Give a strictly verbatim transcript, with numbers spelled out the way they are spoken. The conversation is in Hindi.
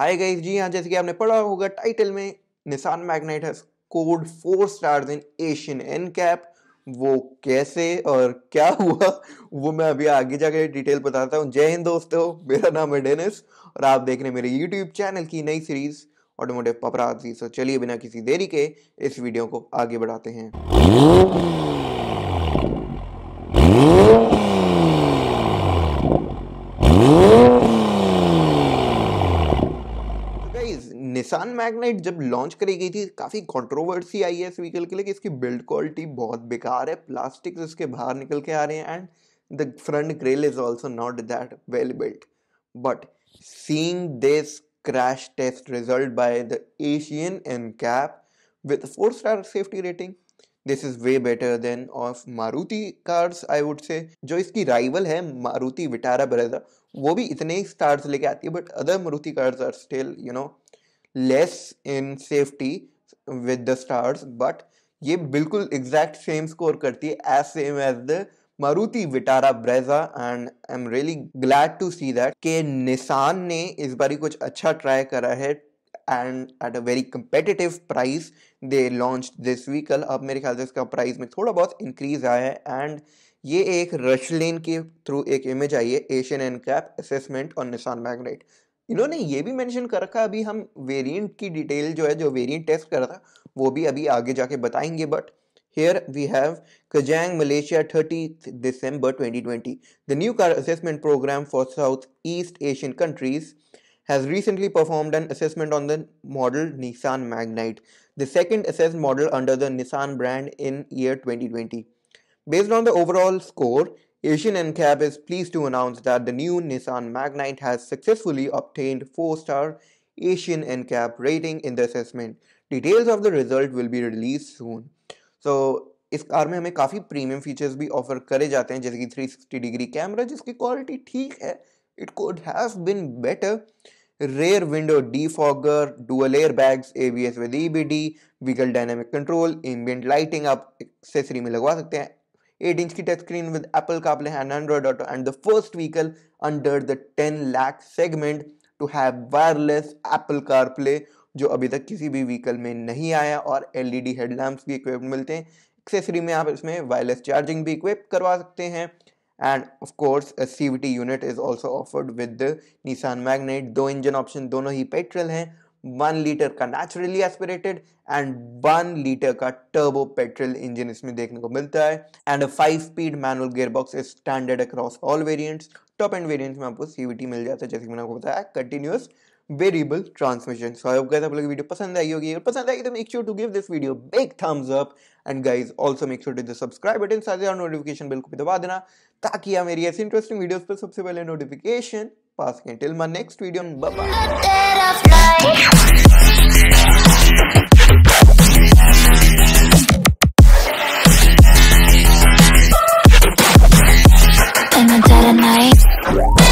हाय गाइस, जी हाँ, जैसे कि आपने पढ़ा होगा टाइटल में, Nissan Magnite has scored four stars in Asian NCAP. वो कैसे और क्या हुआ वो मैं अभी आगे जाके डिटेल बताता हूँ। जय हिंद दोस्तों, मेरा नाम है डेनिस और आप देख रहे हैं मेरे यूट्यूब चैनल की नई सीरीज ऑटोमोटिव पपराज़ी। सो चलिए बिना किसी देरी के इस वीडियो को आगे बढ़ाते हैं। निसान मैग्नाइट जब लॉन्च करी गई थी, काफ़ी कंट्रोवर्सी आई है इस व्हीकल के लिए कि इसकी बिल्ड क्वालिटी बहुत बेकार है, प्लास्टिक्स इसके बाहर निकल के आ रहे हैं and the front grille is also not that well built. But seeing this crash test result by the Asian NCAP with four star safety rating, this is way better than of Maruti cars I would say. जो इसकी राइवल है मारुति विटारा ब्रेज़ा, वो भी इतने ही स्टार्स लेके आती है, but other Maruti cars are still you know less in safety with the stars, but ये बिल्कुल exact same score करती है as same as the Maruti Vitara Brezza and I'm really glad to see that के निसान ने इस बारी कुछ अच्छा try करा है and at a very competitive price they launched this vehicle। अब मेरे ख्याल से इसका price में थोड़ा बहुत increase आया है and ये एक रशलेन के थ्रू एक इमेज आई है एशियन एनकैप असेसमेंट और निसान मैग्नाइट। इन्होंने ये भी मेंशन कर रखा, अभी हम वेरिएंट की डिटेल जो है, जो वेरिएंट टेस्ट कर रहा था वो भी अभी आगे जाके बताएंगे। But here we have Kajang Malaysia thirtieth December twenty twenty. The new car assessment programme for south east Asian countries has recently performed an assessment on the model Nissan Magnite, the second assessed model under the Nissan brand in year twenty twenty. Based on the overall score, Asian NCAP is pleased to announce that the new Nissan Magnite has successfully obtained four star Asian NCAP rating in the assessment. Details of the result will be released soon. So इस कार में हमें काफ़ी प्रीमियम फीचर्स भी ऑफर करे जाते हैं, जैसे कि थ्री सिक्सटी डिग्री कैमरा जिसकी क्वालिटी ठीक है, it could have been better, rear window defogger, dual air bags, ABS with EBD, vehicle dynamic control, ambient lighting आप एक्सेसरी में लगवा सकते हैं, eight inch की touch screen with Apple CarPlay and Android auto, and the first vehicle under the ten lakh segment to have wireless Apple CarPlay, जो अभी तक किसी भी व्हीकल में नहीं आया। और एलईडी हेडलैम्प्स भी इक्विप्ड मिलते हैं, एक्सेसरी में आप इसमें वायरलेस चार्जिंग भी इक्विप करवा सकते हैं, and of course a CVT unit is also offered with the Nissan Magnite. दो इंजन ऑप्शन, दोनों ही पेट्रोल हैं, वन लीटर का naturally aspirated and one litre का टर्बो पेट्रोल इंजन इसमें देखने को मिलता है, and five speed manual gearbox is standard across all variants. Top end variants में आपको सीवीटी मिल जाता है, जैसे कि मैंने आपको बताया, continuous variable transmission. So I hope guys आप लोगों को वीडियो पसंद आई होगी, और पसंद आई तो make sure to give this video big thumbs up, and guys also make sure to subscribe button, साथ ही नोटिफिकेशन बेल को भी दबा देना ताकि आप मेरी ऐसी इंटरेस्टिंग वीडियोस पर सबसे पहले नोटिफिकेशन पास करें। Till my next video, bye bye. Night.